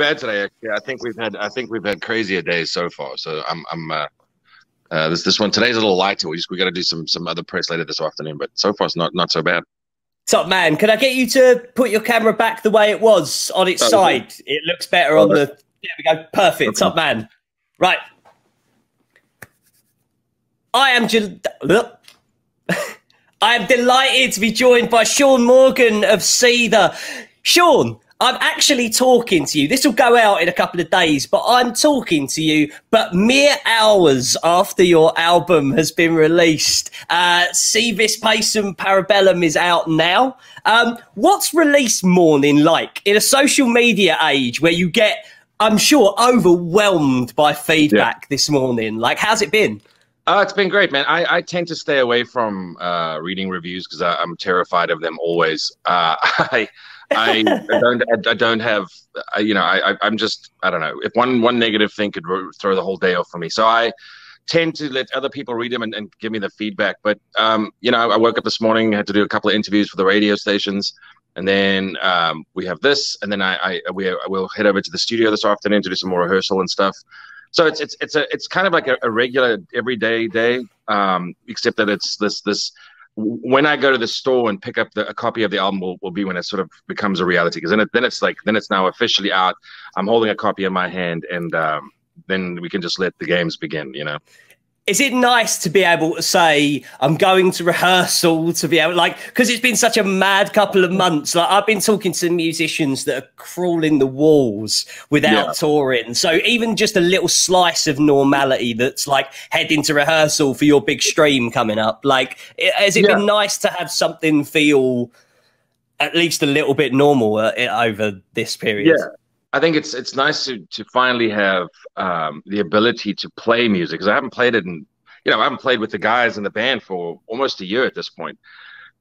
bad today. Actually, I think we've had crazier days so far. So this one today's a little lighter. We got to do some other press later this afternoon, but so far it's not so bad. Top man, can I get you to put your camera back the way it was on its side? Cool. It looks better on the. There we go. Perfect. Okay. Top man. Right. I am delighted to be joined by Sean Morgan of Seether. Sean, I'm actually talking to you. This will go out in a couple of days, but I'm talking to you. But mere hours after your album has been released, Si Vis Pacem, Para Bellum is out now. What's release morning like in a social media age where you get, I'm sure, overwhelmed by feedback this morning? Like, how's it been? It's been great, man. I tend to stay away from reading reviews because I'm terrified of them always. I don't know. If one negative thing could throw the whole day off for me. So I tend to let other people read them and give me the feedback. But, you know, I woke up this morning, had to do a couple of interviews for the radio stations. And then we have this. And then we'll head over to the studio this afternoon to do some more rehearsal and stuff. So it's kind of like a regular everyday day, except that it's this. When I go to the store and pick up a copy of the album will be when it sort of becomes a reality, because then it's now officially out. I'm holding a copy in my hand, and then we can just let the games begin, you know. Is it nice to be able to say, I'm going to rehearsal, to be able, like, because it's been such a mad couple of months. Like, I've been talking to musicians that are crawling the walls without touring. So even just a little slice of normality that's like heading to rehearsal for your big stream coming up. Like, has it been nice to have something feel at least a little bit normal over this period? Yeah. I think it's nice to finally have the ability to play music, because I haven't played it in, you know, I haven't played with the guys in the band for almost a year at this point.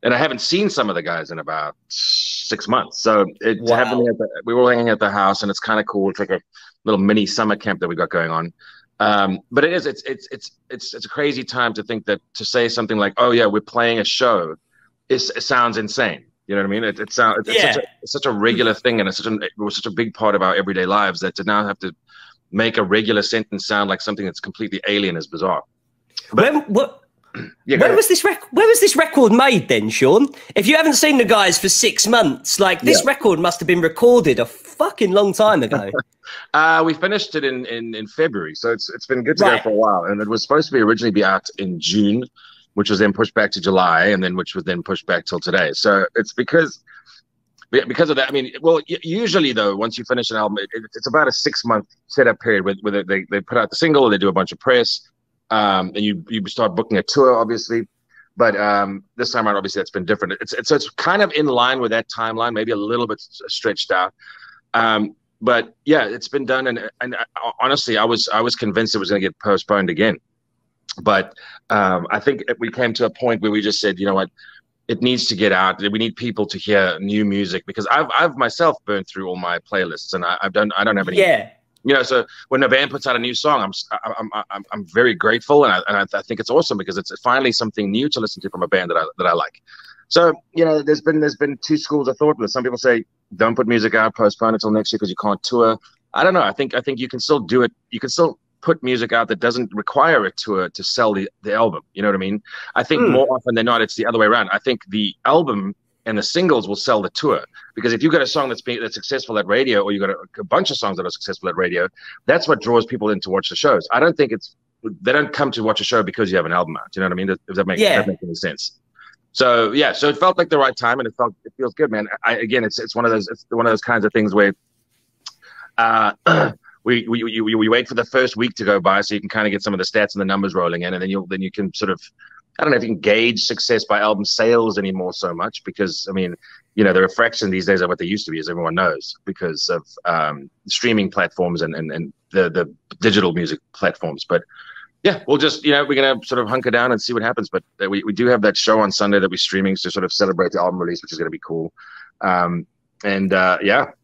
And I haven't seen some of the guys in about 6 months. So it's happening we were all hanging at the house, and it's kind of cool. It's like a little mini summer camp that we got going on. But it's a crazy time to think that to say something like, oh yeah, we're playing a show, it sounds insane. You know what I mean? It's such a regular thing, and it was such a big part of our everyday lives, that to now have to make a regular sentence sound like something that's completely alien is bizarre. But, where was this record made then, Sean? If you haven't seen the guys for 6 months, like, this record must have been recorded a fucking long time ago. We finished it in February, so it's been good to go for a while, and it was supposed to originally be out in June, which was then pushed back to July, and then which was then pushed back till today. So it's because of that. I mean, well, usually though, once you finish an album, it's about a 6 month setup period where they put out the single, they do a bunch of press, and you start booking a tour, obviously. But this time around, obviously, that's been different. So it's kind of in line with that timeline, maybe a little bit stretched out. But yeah, it's been done, and honestly, I was convinced it was going to get postponed again. But I think we came to a point where we just said, you know what, it needs to get out. We need people to hear new music, because I've myself burned through all my playlists, and I don't have any. Yeah. You know, so when a band puts out a new song, I'm very grateful, and I think it's awesome, because it's finally something new to listen to from a band that I like. So, you know, there's been two schools of thought with. Some people say don't put music out, postpone it till next year because you can't tour. I don't know. I think you can still do it. You can still put music out that doesn't require a tour to sell the album. You know what I mean? I think more often than not, it's the other way around. I think the album and the singles will sell the tour, because if you've got a song that's successful at radio, or you've got a bunch of songs that are successful at radio, that's what draws people in to watch the shows. I don't think they don't come to watch a show because you have an album out. You know what I mean? If that makes any sense. So yeah, so it felt like the right time, and it feels good, man. It's one of those kinds of things where, We wait for the first week to go by so you can kind of get some of the stats and the numbers rolling in, and then you can sort of, I don't know if you can gauge success by album sales anymore so much, because, I mean, you know, the refraction these days are what they used to be, as everyone knows, because of streaming platforms and the digital music platforms. But yeah, we'll just, you know, we're going to sort of hunker down and see what happens. But we do have that show on Sunday that we're streaming to sort of celebrate the album release, which is going to be cool. Yeah,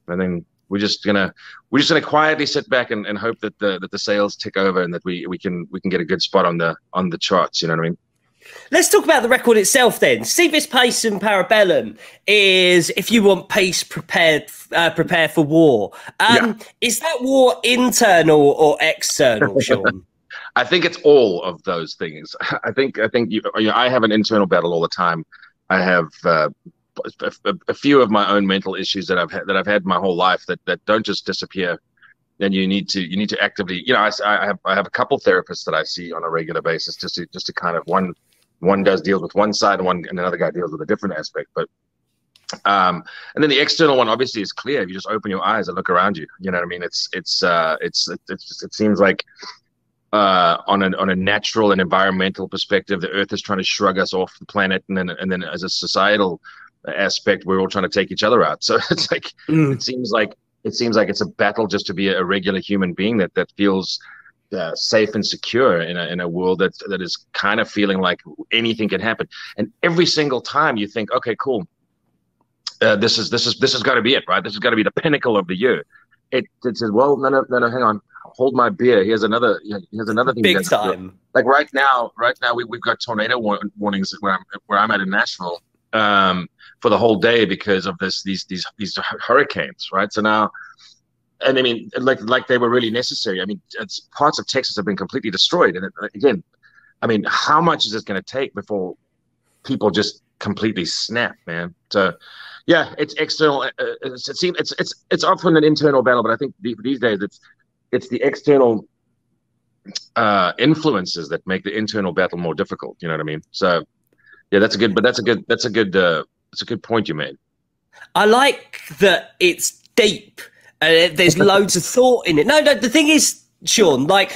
and then we're just gonna quietly sit back and hope that the sales tick over, and that we can get a good spot on the charts. You know what I mean? Let's talk about the record itself then. Si Vis Pacem, Para Bellum is, if you want peace, prepare for war. Is that war internal or external, Sean? I think it's all of those things. I think you know, I have an internal battle all the time. I have a few of my own mental issues that I've had my whole life that don't just disappear. And you need to actively, you know, I have a couple therapists that I see on a regular basis just to kind of one deals with one side and another guy deals with a different aspect. But and then the external one obviously is clear. If you just open your eyes and look around you, you know what I mean? It seems like on a natural and environmental perspective, the Earth is trying to shrug us off the planet, and then as a societal aspect, we're all trying to take each other out. So it's like it seems like it's a battle just to be a regular human being that feels safe and secure in a world that is kind of feeling like anything can happen. And every single time you think, okay, cool, this is got to be it, right? This is got to be the pinnacle of the year. It says, well, no, hang on, hold my beer. Here's another thing. Big time. Like right now we've got tornado warnings where I'm at in Nashville. For the whole day because of these hurricanes, right? So now, and I mean, like they were really necessary. I mean, parts of Texas have been completely destroyed. And again, I mean, how much is this going to take before people just completely snap, man? So, yeah, it's external. It's often an internal battle, but I think these days it's the external influences that make the internal battle more difficult. You know what I mean? So, yeah, that's a good point you made. I like that it's deep. There's loads of thought in it. No, the thing is, Sean, like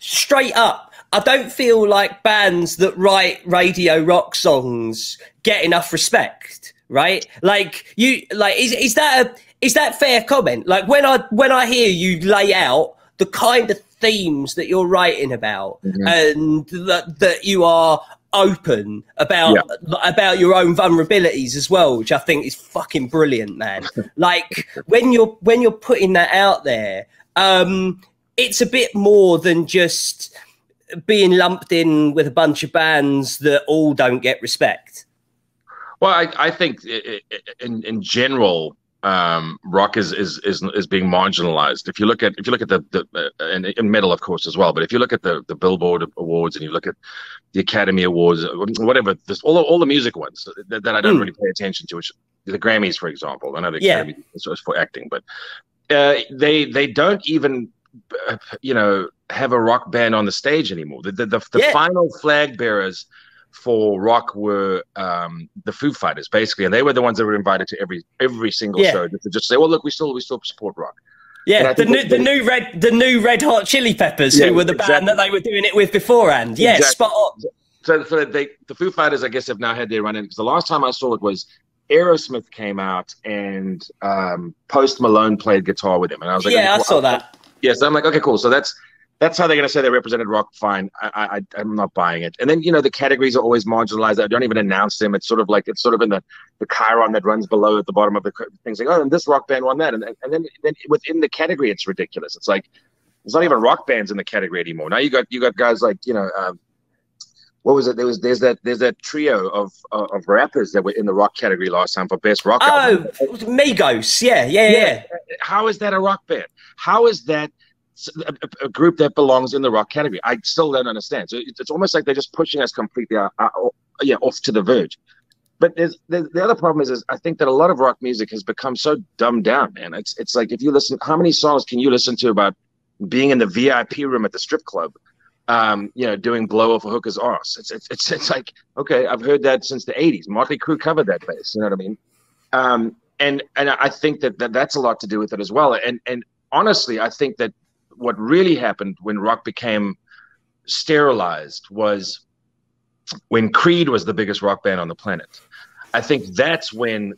straight up, I don't feel like bands that write radio rock songs get enough respect, right? Like is that fair comment? Like when I hear you lay out the kind of themes that you're writing about, mm-hmm. and that you are open about your own vulnerabilities as well, which I think is fucking brilliant, man. Like when you're putting that out there, it's a bit more than just being lumped in with a bunch of bands that all don't get respect. Well, I think in general, rock is being marginalized. If you look at the and metal, of course, as well. But if you look at the Billboard Awards and you look at the Academy Awards, whatever, all the music ones that I don't really pay attention to, which the Grammys, for example. I know the Academy is for acting, but they don't even have a rock band on the stage anymore. The final flag bearers for rock were the Foo Fighters, basically, and they were the ones that were invited to every single show to just say, "Well, look, we still support rock." Yeah, the new Red Hot Chili Peppers, who were the band that they were doing it with beforehand. Yeah, exactly. Spot on. So the Foo Fighters, I guess, have now had their run in, because the last time I saw it was Aerosmith came out and Post Malone played guitar with him, and I was like, "Yeah, okay, cool. I saw that." Yeah, so I'm like, "Okay, cool." So that's how they're going to say they represented rock. Fine, I'm not buying it. And then, you know, the categories are always marginalized. I don't even announce them. It's sort of in the chiron that runs below at the bottom of the things. Like, oh, and this rock band won that, and then within the category, it's ridiculous. It's like there's not even rock bands in the category anymore. Now you got guys like, you know, what was it? There's that trio of rappers that were in the rock category last time for best rock. Oh, Migos. Yeah. How is that a rock band? How is that a group that belongs in the rock category? I still don't understand. So it's almost like they're just pushing us completely off to the verge. But the other problem is I think that a lot of rock music has become so dumbed down, man. It's like, if you listen, how many songs can you listen to about being in the VIP room at the strip club, doing blow off a hooker's arse? It's like, okay, I've heard that since the 80s. Motley Crue covered that bass, you know what I mean? And I think that's a lot to do with it as well. And honestly, I think that what really happened when rock became sterilized was when Creed was the biggest rock band on the planet. I think that's when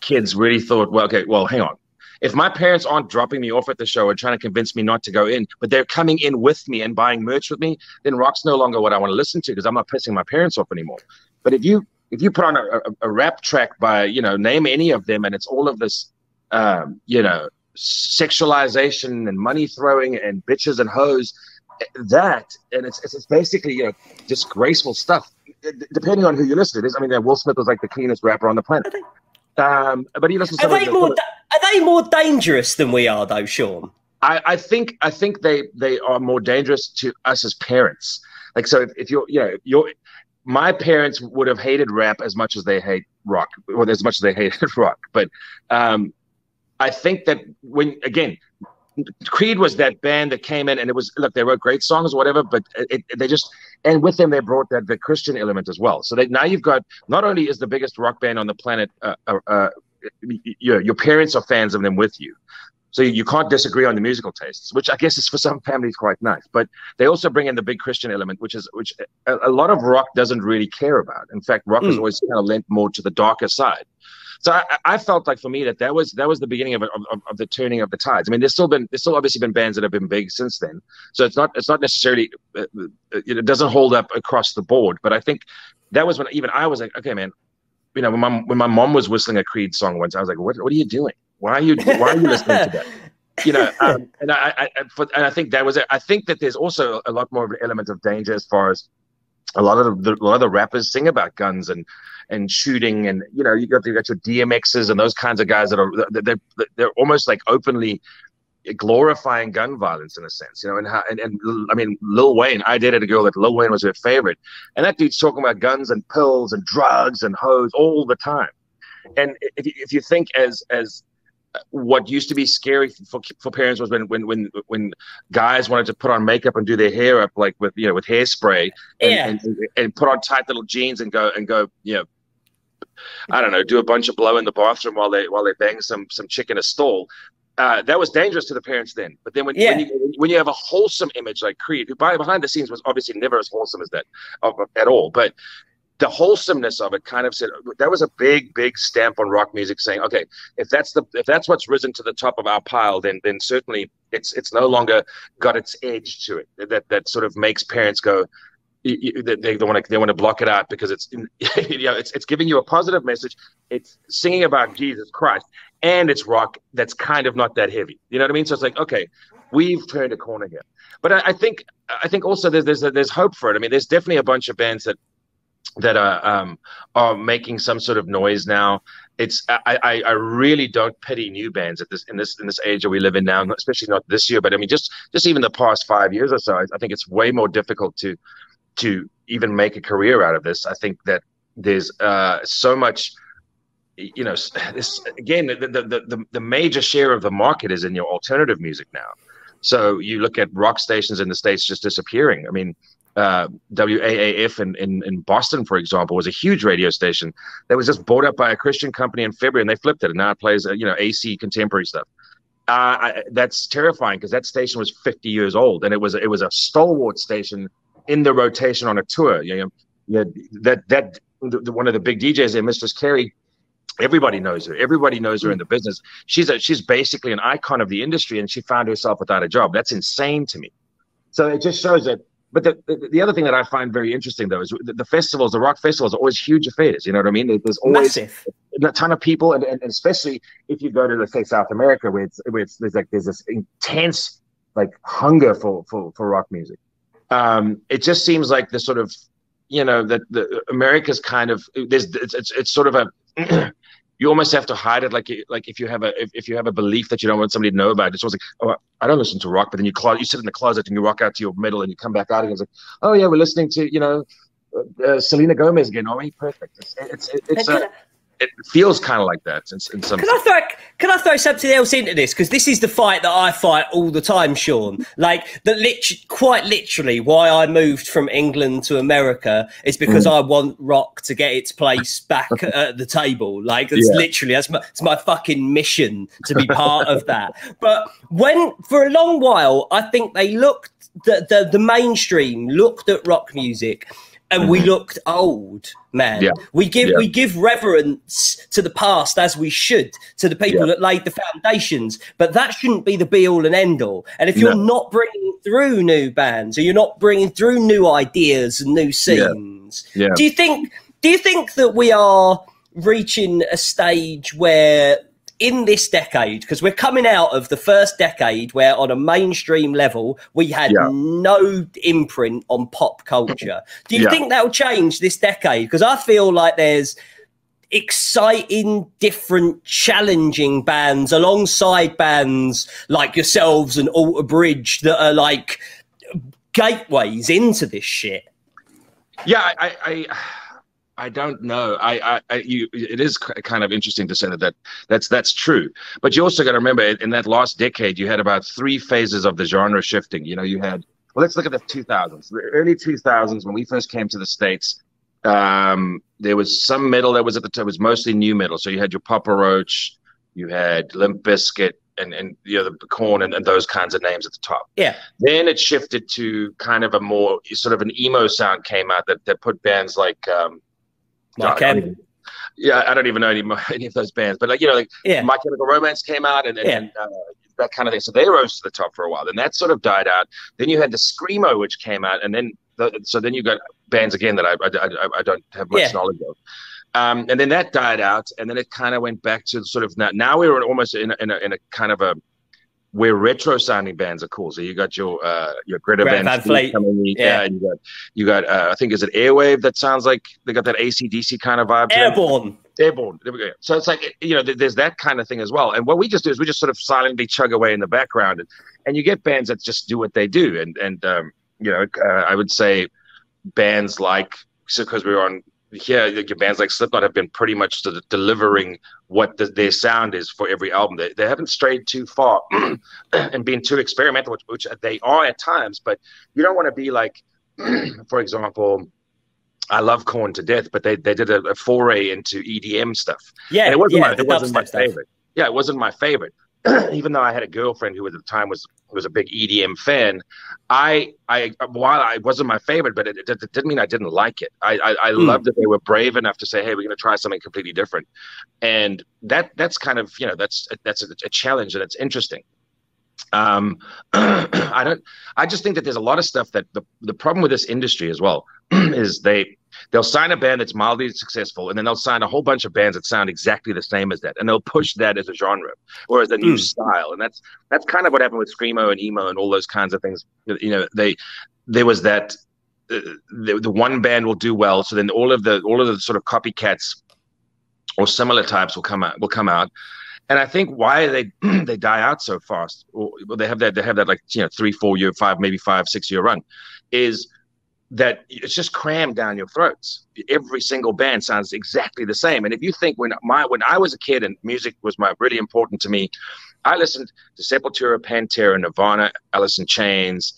kids really thought, well, okay, well, hang on. If my parents aren't dropping me off at the show and trying to convince me not to go in, but they're coming in with me and buying merch with me, then rock's no longer what I want to listen to, because I'm not pissing my parents off anymore. But if you put on a rap track by, you know, name any of them, and it's all of this, sexualization and money throwing and bitches and hoes, and it's basically, you know, disgraceful stuff. depending on who you listen to, I mean, Will Smith was like the cleanest rapper on the planet. But he listens to are they more dangerous than we are, though, Sean? I think they are more dangerous to us as parents. Like, so if you're, you know, my parents would have hated rap as much as they hate rock, or as much as they hated rock. But I think that when, again, Creed was that band that came in and it was, look, they wrote great songs or whatever, but they just, and with them, they brought that the Christian element as well. So now you've got, not only is the biggest rock band on the planet, your parents are fans of them with you. So you can't disagree on the musical tastes, which I guess is for some families quite nice. But they also bring in the big Christian element, which a lot of rock doesn't really care about. In fact, rock has always kind of lent more to the darker side. So I felt like for me that was the beginning of the turning of the tides. I mean, there's still obviously been bands that have been big since then. So it's not necessarily it doesn't hold up across the board. But I think that was when even I was like, okay, man, you know, when my mom was whistling a Creed song once, I was like, what are you doing? Why are you listening to that? You know, and I think that was it. I think that there's also a lot more of an element of danger as far as a lot of the rappers sing about guns and shooting, and you know, you got your DMXs and those kinds of guys that are they're almost like openly glorifying gun violence in a sense, you know, and I mean, Lil Wayne, I dated a girl that Lil Wayne was her favorite, and that dude's talking about guns and pills and drugs and hoes all the time. And if you think as what used to be scary for parents was when guys wanted to put on makeup and do their hair up, like with hairspray, and put on tight little jeans and go, you know, I don't know, do a bunch of blow in the bathroom while they bang some chick in a stall. That was dangerous to the parents then. But then when you have a wholesome image like Creed, who behind the scenes was obviously never as wholesome as that at all, but the wholesomeness of it kind of said that was a big, big stamp on rock music, saying, okay, if that's what's risen to the top of our pile, then certainly it's no longer got its edge to it. That sort of makes parents go, they want to block it out, because it's, you know, it's giving you a positive message. It's singing about Jesus Christ, and it's rock that's kind of not that heavy. You know what I mean? So it's like, okay, we've turned a corner here. But I think also there's hope for it. I mean, there's definitely a bunch of bands that are making some sort of noise now. I really don't pity new bands at this age that we live in now, especially not this year, but I mean just even the past 5 years or so. I think it's way more difficult to even make a career out of this. I think that there's so much, you know, again, the major share of the market is in your alternative music now. So you look at rock stations in the States just disappearing. I mean, WAAF in Boston, for example, was a huge radio station that was just bought up by a Christian company in February, and they flipped it, and now it plays, you know, AC contemporary stuff. That's terrifying, because that station was 50 years old, and it was a stalwart station in the rotation on a tour. You know that one of the big DJs there, Mistress Carey. Everybody knows her. Everybody knows her in the business. She's basically an icon of the industry, and she found herself without a job. That's insane to me. So it just shows that. But the other thing that I find very interesting, though, is the festivals, the rock festivals, are always huge affairs. You know what I mean? There's always a ton of people, and especially if you go to, let's say, South America, where there's this intense like hunger for rock music. It just seems like the sort of, you know, that the America's kind of it's sort of a you almost have to hide it, like if you have a belief that you don't want somebody to know about it. It's always like, oh, I don't listen to rock, but then you sit in the closet and you rock out to your metal and you come back out and it's like, oh yeah, we're listening to, you know, Selena Gomez again. Oh, perfect. It feels kind of like that. Can I throw something else into this? Because this is the fight that I fight all the time, Sean. Like, quite literally why I moved from England to America is because I want rock to get its place back at the table. Like, that's my fucking mission, to be part of that. But for a long while, I think they looked, the mainstream looked at rock music, and we looked old, man. Yeah. We give reverence to the past, as we should, to the people that laid the foundations. But that shouldn't be the be-all and end-all. And if you're not bringing through new bands, or you're not bringing through new ideas and new scenes, do you think that we are reaching a stage where in this decade, because we're coming out of the first decade where on a mainstream level, we had no imprint on pop culture. Do you think that'll change this decade? Because I feel like there's exciting, different, challenging bands alongside bands like yourselves and Alter Bridge that are like gateways into this shit. Yeah, I don't know. It is kind of interesting to say that, that's true. But you also got to remember, in that last decade, you had about three phases of the genre shifting. You know, you had, well, let's look at the 2000s. The early 2000s, when we first came to the States, there was some metal that was at the time, it was mostly new metal. So you had your Papa Roach, you had Limp Bizkit, and you know, the Korn and those kinds of names at the top. Yeah. Then it shifted to kind of a more, sort of an emo sound came out that put bands like... I don't even know any of those bands, but like, you know, like My Chemical Romance came out and that kind of thing. So they rose to the top for a while. Then that sort of died out. Then you had the Screamo, which came out, and then so then you got bands again that I don't have much knowledge of. And then that died out, and then it kind of went back to sort of now we're almost in a kind of a where retro sounding bands are cool. So you got your Greta Van Fleet coming in, and you got I think, is it Airwave that sounds like they got that AC/DC kind of vibe. Airborne. There we go. So it's like, you know, there's that kind of thing as well. And what we just do is we just sort of silently chug away in the background, and you get bands that just do what they do. And you know, I would say bands like, because we were on here, your bands like Slipknot have been pretty much delivering what their sound is for every album. They haven't strayed too far and been too experimental, which they are at times, but you don't want to be like, for example, I love Korn to death, but they did a foray into EDM stuff. Yeah, and it wasn't my favorite. Yeah, it wasn't my favorite. Even though I had a girlfriend who at the time was a big EDM fan, while it wasn't my favorite, but it didn't mean I didn't like it. I loved that they were brave enough to say, "Hey, we're going to try something completely different," and that's kind of, you know, that's a challenge, and it's interesting. I just think that there's a lot of stuff that the problem with this industry as well is they'll sign a band that's mildly successful, and then they'll sign a whole bunch of bands that sound exactly the same as that, and they'll push that as a genre or as a new style. And that's kind of what happened with Screamo and Emo and all those kinds of things. You know, there was that the one band will do well, so then all of the sort of copycats or similar types will come out. And I think why they die out so fast, or they have that like, you know, 3-4 year, 5 maybe 5-6 year run, is that it's just crammed down your throats. Every single band sounds exactly the same. And if you think when I was a kid and music was really important to me, I listened to Sepultura, Pantera, Nirvana, Alice in Chains,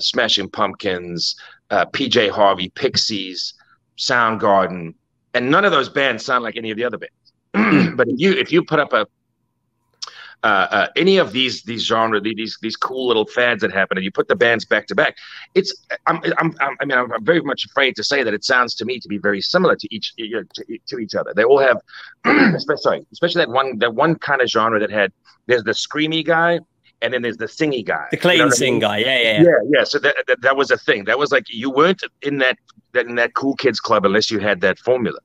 Smashing Pumpkins, PJ Harvey, Pixies, Soundgarden, and none of those bands sound like any of the other bands. But if you put up any of these genres, these cool little fads that happen, and you put the bands back to back, I'm very much afraid to say that it sounds to me to be very similar to each other. They all have, especially that one kind of genre that had. There's the screamy guy, and then there's the singy guy, the clean sing guy. Yeah. So that was a thing. That was like, you weren't in that cool kids club unless you had that formula.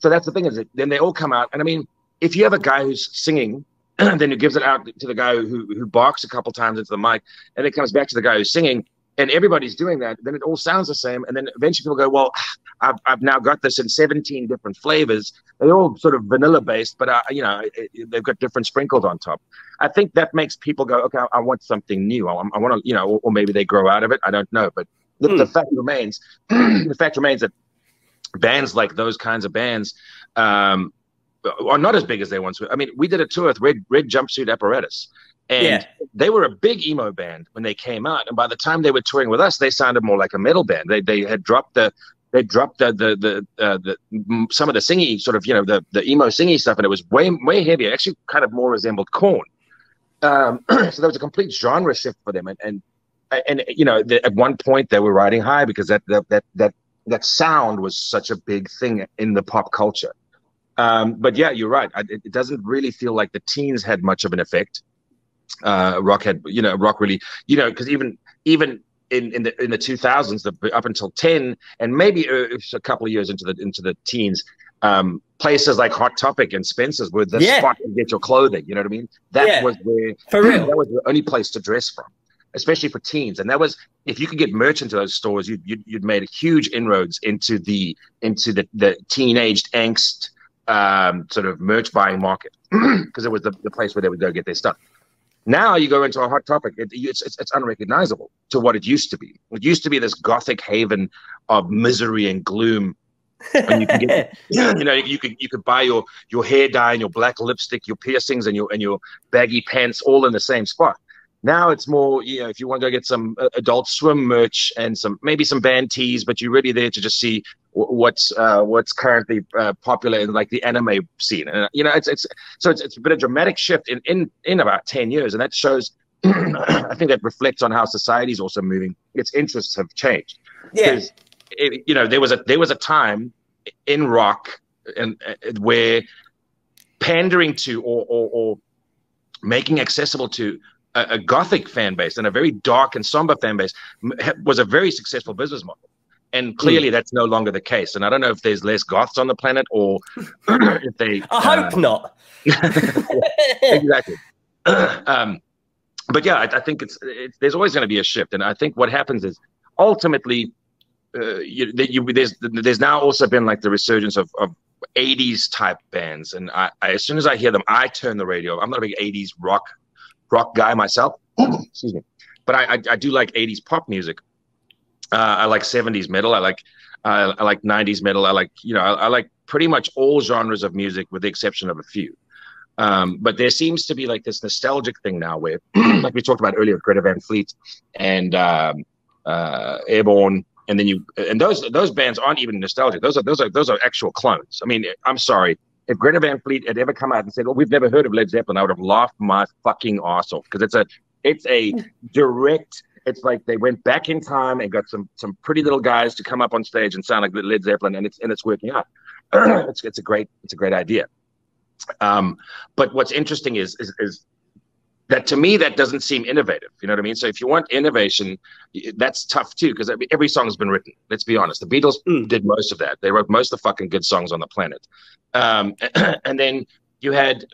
So that's the thing, is that then they all come out. And I mean, if you have a guy who's singing, then who gives it out to the guy who barks a couple times into the mic, and it comes back to the guy who's singing, and everybody's doing that, then it all sounds the same. And then eventually people go, well, I've now got this in 17 different flavors. They're all sort of vanilla based, but you know, they've got different sprinkles on top. I think that makes people go, okay, I want something new. I want to, you know, or maybe they grow out of it. I don't know, but the fact remains that bands like those kinds of bands are not as big as they once were. I mean, we did a tour with Red Jumpsuit Apparatus, and they were a big emo band when they came out. And by the time they were touring with us, they sounded more like a metal band. They had dropped some of the singy sort of, you know, the emo singy stuff, and it was way heavier. Actually, kind of more resembled Korn. So there was a complete genre shift for them, and you know, at one point they were riding high because that sound was such a big thing in the pop culture. But yeah, you're right. It doesn't really feel like the teens had much of an effect. Rock really, you know, because even in the 2000s, up until 10, and maybe a couple of years into the teens, places like Hot Topic and Spencer's were the spot to get your clothing. You know what I mean? That was where, for real, that was the only place to dress from, especially for teens. And that was, if you could get merch into those stores, you'd made a huge inroads into the teenage angst sort of merch buying market, because it was the place where they would go get their stuff. Now you go into a Hot Topic, it's unrecognizable to what it used to be. It used to be this gothic haven of misery and gloom. And you can get, you know, you could buy your hair dye and your black lipstick, your piercings and your baggy pants all in the same spot. Now it's more, you know, if you want to go get some Adult Swim merch and maybe some band tees, but you're really there to just see what's currently popular in like the anime scene. And you know, it's been a dramatic shift in about 10 years, and that shows. I think that reflects on how society's also moving. Its interests have changed. Yeah. You know, there was a time in rock and where pandering to or making accessible to a gothic fan base and a very dark and somber fan base was a very successful business model, and clearly that's no longer the case. And I don't know if there's less goths on the planet or if they. I hope not. Exactly. But yeah, I think there's always going to be a shift, and I think what happens is ultimately. There's now also been like the resurgence of 80s type bands, and I as soon as I hear them, I turn the radio. I'm not a big 80s rock guy myself, excuse me, but I do like 80s pop music. I like 70s metal. I like 90s metal. I like pretty much all genres of music with the exception of a few. But there seems to be like this nostalgic thing now, where like we talked about earlier, Greta Van Fleet and Airborne. And then those bands aren't even nostalgic. Those are actual clones. I mean, I'm sorry, if Greta Van Fleet had ever come out and said, "Oh, we've never heard of Led Zeppelin," I would have laughed my fucking ass off, because it's a direct. It's like they went back in time and got some pretty little guys to come up on stage and sound like Led Zeppelin, and it's working out. it's a great idea. But what's interesting is that to me, that doesn't seem innovative. You know what I mean? So if you want innovation, that's tough too, because every song's been written. Let's be honest. The Beatles did most of that. They wrote most of the fucking good songs on the planet. And then you had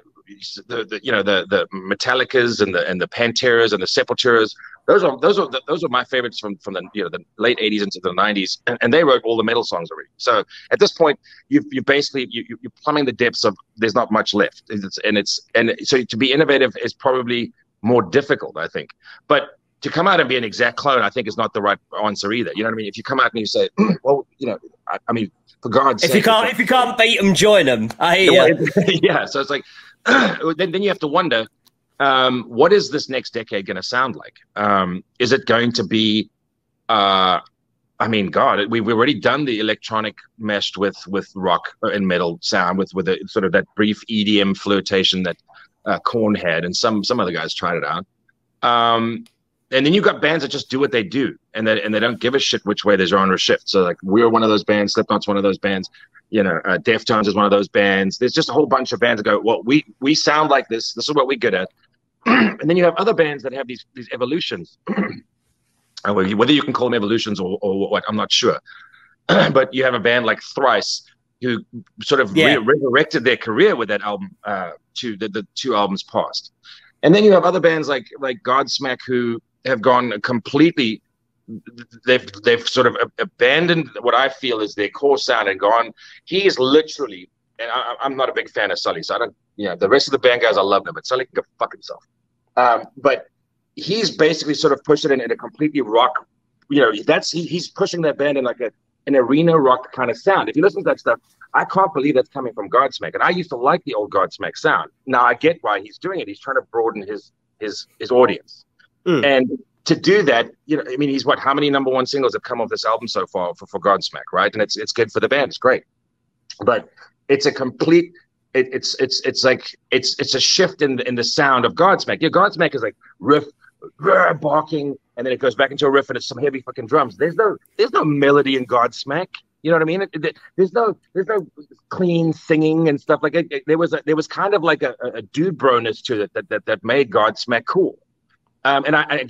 the Metallicas and the Panteras and the Sepulturas. Those are my favorites from the late 80s into the 90s, and they wrote all the metal songs already. So at this point, you're basically plumbing the depths of there's not much left, and so to be innovative is probably more difficult, I think. But to come out and be an exact clone, I think, is not the right answer either. You know what I mean? If you come out and you say, well, you know, I mean, for God's sake, if you can't beat them, join them. I hear you. Yeah. So it's like then you have to wonder. What is this next decade going to sound like? Is it going to be? I mean, God, we've already done the electronic meshed with rock and metal sound, with a, sort of that brief EDM flirtation that Korn had, and some other guys tried it out. And then you've got bands that just do what they do, and they don't give a shit which way the genre shifts. So like we're one of those bands, Slipknot's one of those bands, you know, Deftones is one of those bands. There's just a whole bunch of bands that go, well, we sound like this. This is what we're good at. And then you have other bands that have these evolutions. Whether you can call them evolutions or what, I'm not sure. But you have a band like Thrice who sort of resurrected their career with that album to the two albums past. And then you have other bands like Godsmack who have gone completely, they've sort of abandoned what I feel is their core sound and gone. He is literally, and I'm not a big fan of Sully, so I don't, you know, the rest of the band guys, I love them, but Sully can go fuck himself. But he's basically sort of pushing it in a completely rock, you know, he's pushing that band in like an arena rock kind of sound. If you listen to that stuff, I can't believe that's coming from Godsmack. And I used to like the old Godsmack sound. Now I get why he's doing it. He's trying to broaden his audience. And to do that, you know, I mean, he's what? How many number one singles have come off this album so far for Godsmack, right? And it's good for the band. It's great, but it's a complete. It's a shift in the sound of Godsmack. Yeah, Godsmack is like riff, barking, and then it goes back into a riff, and it's some heavy fucking drums. There's no melody in Godsmack. You know what I mean? There's no clean singing and stuff like it. There was kind of like a dude broness to it that made Godsmack cool. And I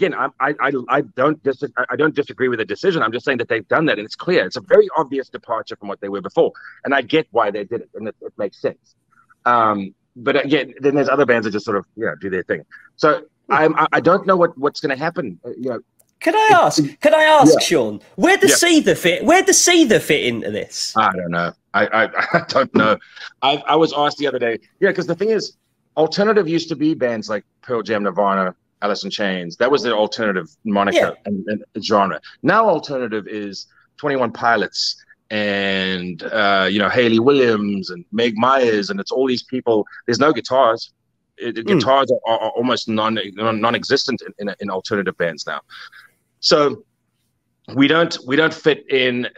don't disagree with the decision. I'm just saying that they've done that, and it's clear. It's a very obvious departure from what they were before, and I get why they did it, and it makes sense. But again, then there's other bands that just sort of, you know, do their thing. So I don't know what's going to happen. You know, can I ask, yeah, Sean, where does Seether fit? Where does Seether fit into this? I don't know. I don't know. I was asked the other day. Yeah, because the thing is, alternative used to be bands like Pearl Jam, Nirvana, Alice in Chains. That was the alternative moniker and genre. Now alternative is 21 Pilots and you know, Haley Williams and Meg Myers, and it's all these people. There's no guitars. Guitars are almost non-existent in alternative bands now. So we don't fit in.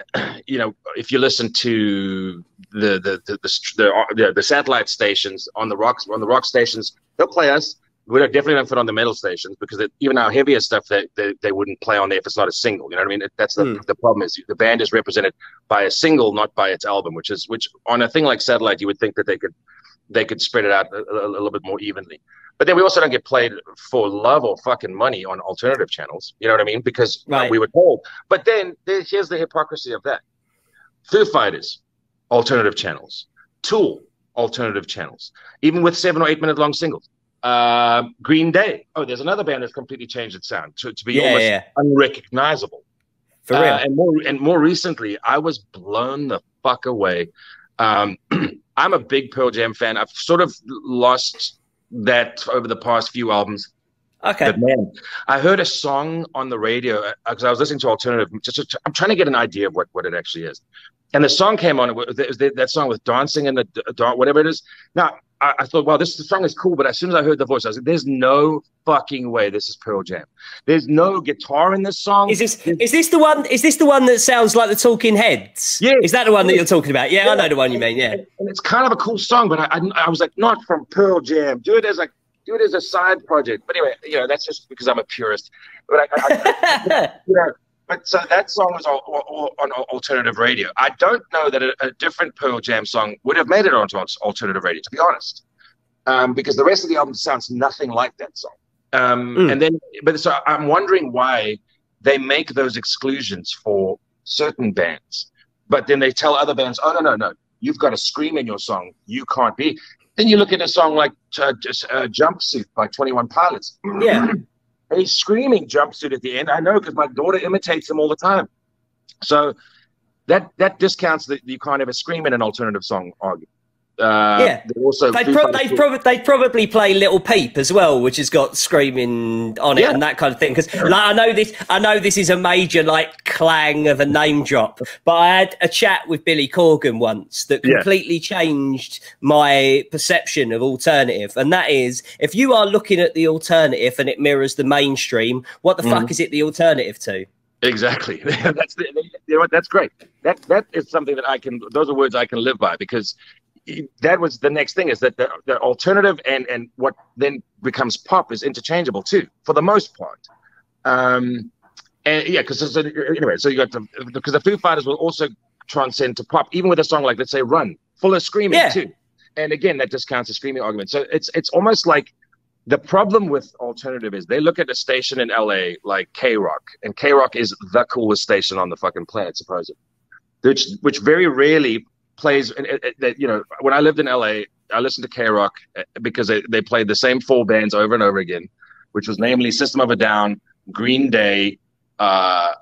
You know, if you listen to the satellite stations on the rock stations, they'll play us. We definitely don't fit on the metal stations, because even our heavier stuff that they wouldn't play on there if it's not a single. You know what I mean? That's the problem is the band is represented by a single, not by its album, which on a thing like Satellite, you would think that they could spread it out a little bit more evenly. But then we also don't get played for love or fucking money on alternative channels. You know what I mean? Because we would hold. But then here's the hypocrisy of that. Foo Fighters, alternative channels. Tool, alternative channels. Even with 7 or 8 minute long singles. Green Day. Oh, there's another band that's completely changed its sound to be almost unrecognizable. For real. And more recently, I was blown the fuck away. I'm a big Pearl Jam fan. I've sort of lost that over the past few albums. Okay. But man, I heard a song on the radio because I was listening to alternative. Just I'm trying to get an idea of what it actually is. And the song came on. That song with dancing and whatever it is. Now, I thought, wow, this song is cool. But as soon as I heard the voice, I was like, there's no fucking way this is Pearl Jam. There's no guitar in this song. Is this the one that sounds like the Talking Heads? Yeah. Is that the one that you're talking about? Yeah, I know the one you mean, yeah. And it's kind of a cool song, but I was like, not from Pearl Jam. Do it as a side project. But anyway, you know, that's just because I'm a purist. But I you know, but so that song was all on alternative radio. I don't know that a different Pearl Jam song would have made it onto alternative radio, to be honest, because the rest of the album sounds nothing like that song. So I'm wondering why they make those exclusions for certain bands, but then they tell other bands, "Oh no, you've got to scream in your song. You can't be." Then you look at a song like "Jumpsuit" by 21 Pilots. Yeah. A screaming jumpsuit at the end. I know, because my daughter imitates them all the time. So that discounts that you can't ever scream in an alternative song argument. They probably play Little Peep as well, which has got screaming on it and that kind of thing. Because like, I know this is a major like clang of a name drop, but I had a chat with Billy Corgan once that completely changed my perception of alternative. And that is, if you are looking at the alternative and it mirrors the mainstream, what the fuck is it the alternative to? Exactly. That's great. That is something that those are words I can live by, because that was the next thing, is that the alternative and what then becomes pop is interchangeable too, for the most part. So you got because the Foo Fighters will also transcend to pop, even with a song like, let's say, Run, full of screaming too. And again, that discounts the screaming argument. So it's almost like the problem with alternative is they look at a station in LA like K-Rock, and K-Rock is the coolest station on the fucking planet, supposedly, which very rarely plays. You know, when I lived in LA, I listened to K-Rock because they played the same four bands over and over again, which was namely System of a Down, Green Day, and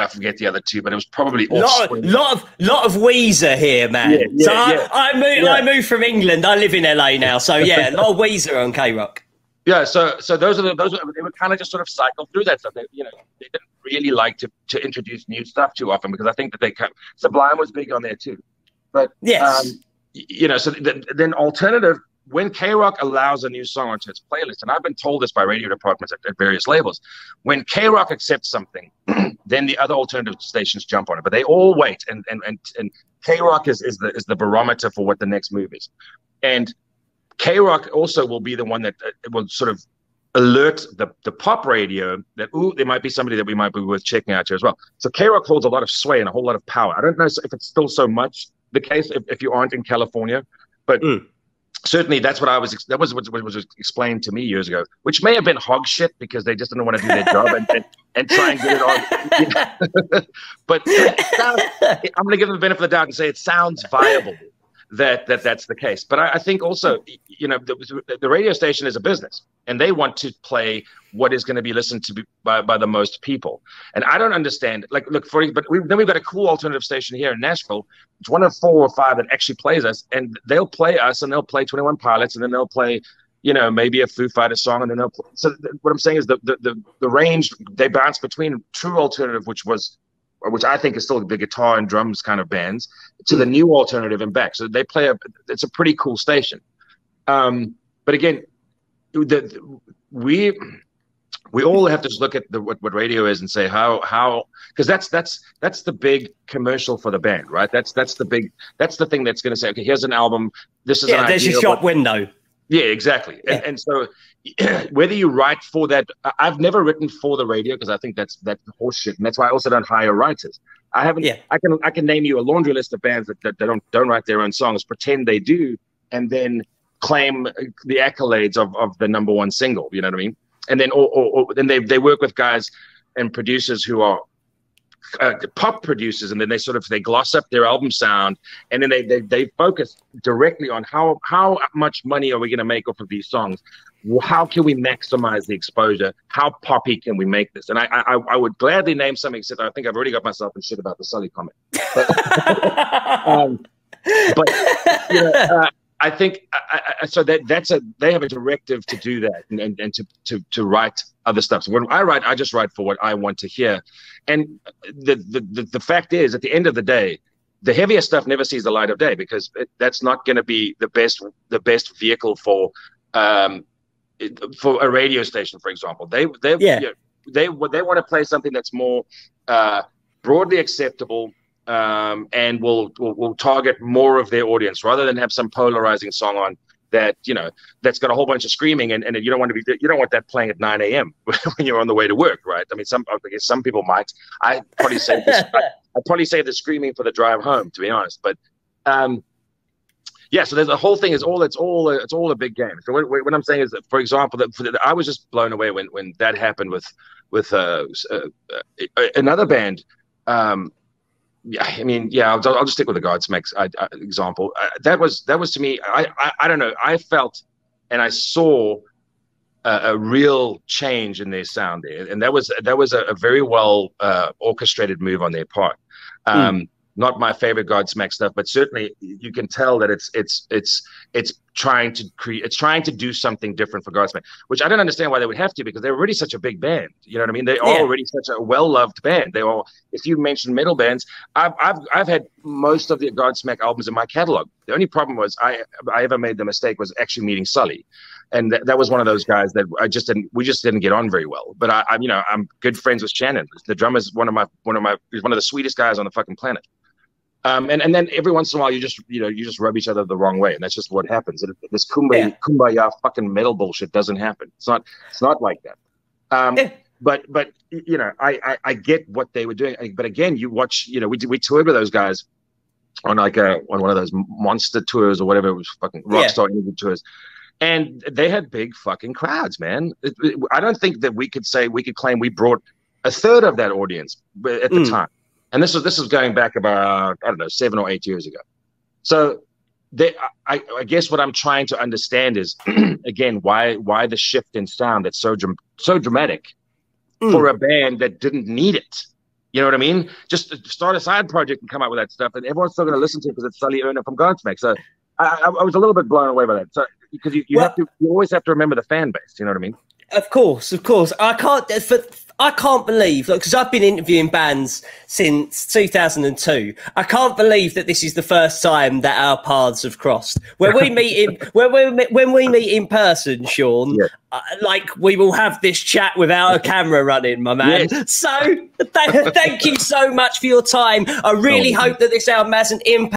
I forget the other two, but it was probably lot of Weezer here, man. I moved from England. I live in LA now, so yeah, a lot of Weezer on K-Rock. Yeah, so those are, they would kind of just sort of cycle through that stuff. They, you know, they didn't really like to introduce new stuff too often, because I think that Sublime was big on there too. But, you know, so then alternative, when K-Rock allows a new song onto its playlist, and I've been told this by radio departments at various labels, when K-Rock accepts something, then the other alternative stations jump on it. But they all wait, and K-Rock is the barometer for what the next move is. And K-Rock also will be the one that will sort of alert the pop radio that, ooh, there might be somebody that we might be worth checking out here as well. So K-Rock holds a lot of sway and a whole lot of power. I don't know if it's still so much the case if you aren't in California, but certainly that's what I was, that was what was explained to me years ago, which may have been hog shit because they just didn't want to do their job and try and get it on. You know? But it sounds, I'm going to give them the benefit of the doubt and say it sounds viable that's the case. But I think also, you know, the radio station is a business and they want to play what is going to be listened to by the most people. And I don't understand, like, look, then we've got a cool alternative station here in Nashville. It's one of 4 or 5 that actually plays us, and they'll play us and they'll play 21 Pilots and then they'll play, you know, maybe a Foo Fighters song and then they'll play. So what I'm saying is the range, they bounce between true alternative, which I think is still the guitar and drums kind of bands, to the new alternative and back. So they play it's a pretty cool station. But again, we all have to just look at what radio is and say how, because that's the big commercial for the band, right? That's the thing that's going to say, okay, here's an album. This is an there's your shop window. Yeah, exactly. Yeah. And so whether you write for that, I've never written for the radio because I think that's horseshit. And that's why I also don't hire writers. I haven't, I can name you a laundry list of bands that don't write their own songs, pretend they do, and then claim the accolades of the #1 single. You know what I mean? And then, or then they work with guys and producers who are pop producers, and then they gloss up their album sound, and then they focus directly on how much money are we going to make off of these songs, how can we maximize the exposure, how poppy can we make this. And I would gladly name something, except I think I've already got myself in shit about the Sully comment, but, but you know, I think so they have a directive to do that and to write other stuff. So when I write, I just write for what I want to hear. And the fact is, at the end of the day, the heavier stuff never sees the light of day because that's not going to be the best vehicle for a radio station, for example. They want to play something that's more broadly acceptable. And will target more of their audience rather than have some polarizing song on that, you know, that's got a whole bunch of screaming and you don't want that playing at 9 a.m. when you're on the way to work, right? I mean, I guess some people might. I'd probably say the screaming for the drive home, to be honest. But yeah, so the whole thing is it's all a big game. So what I'm saying is that, for example, I was just blown away when that happened with another band. Yeah, I mean, yeah, I'll just stick with the Godsmack example. That was to me, I don't know, I felt and I saw a real change in their sound there, and that was a very well orchestrated move on their part. Not my favorite Godsmack stuff, but certainly you can tell that it's trying to do something different for Godsmack, which I don't understand why they would have to, because they're already such a big band. You know what I mean? They are already such a well-loved band. They are. If you mention metal bands, I've had most of the Godsmack albums in my catalog. The only problem was I ever made the mistake was actually meeting Sully, and that was one of those guys that we just didn't get on very well. But I'm good friends with Shannon. The drummer is one of the sweetest guys on the fucking planet. And then every once in a while, you just rub each other the wrong way, and that's just what happens. This kumbaya fucking metal bullshit doesn't happen. It's not like that. But you know, I get what they were doing. But again, you watch, you know, we toured with those guys on on one of those monster tours or whatever it was, fucking rockstar energy tours, and they had big fucking crowds, man. I don't think that we could claim we brought a third of that audience at the time. And this was going back about, I don't know, 7 or 8 years ago. So I guess what I'm trying to understand is, again, why the shift in sound that's so dramatic for a band that didn't need it. You know what I mean? Just start a side project and come out with that stuff, and everyone's still going to listen to it because it's Sully Erna from Godsmack. So I was a little bit blown away by that. So because you always have to remember the fan base. You know what I mean? Of course. I can't believe, because I've been interviewing bands since 2002. I can't believe that this is the first time that our paths have crossed. When we meet in person, Sean, like, we will have this chat without a camera running, my man. Yes. So thank you so much for your time. I really hope that this album has an impact.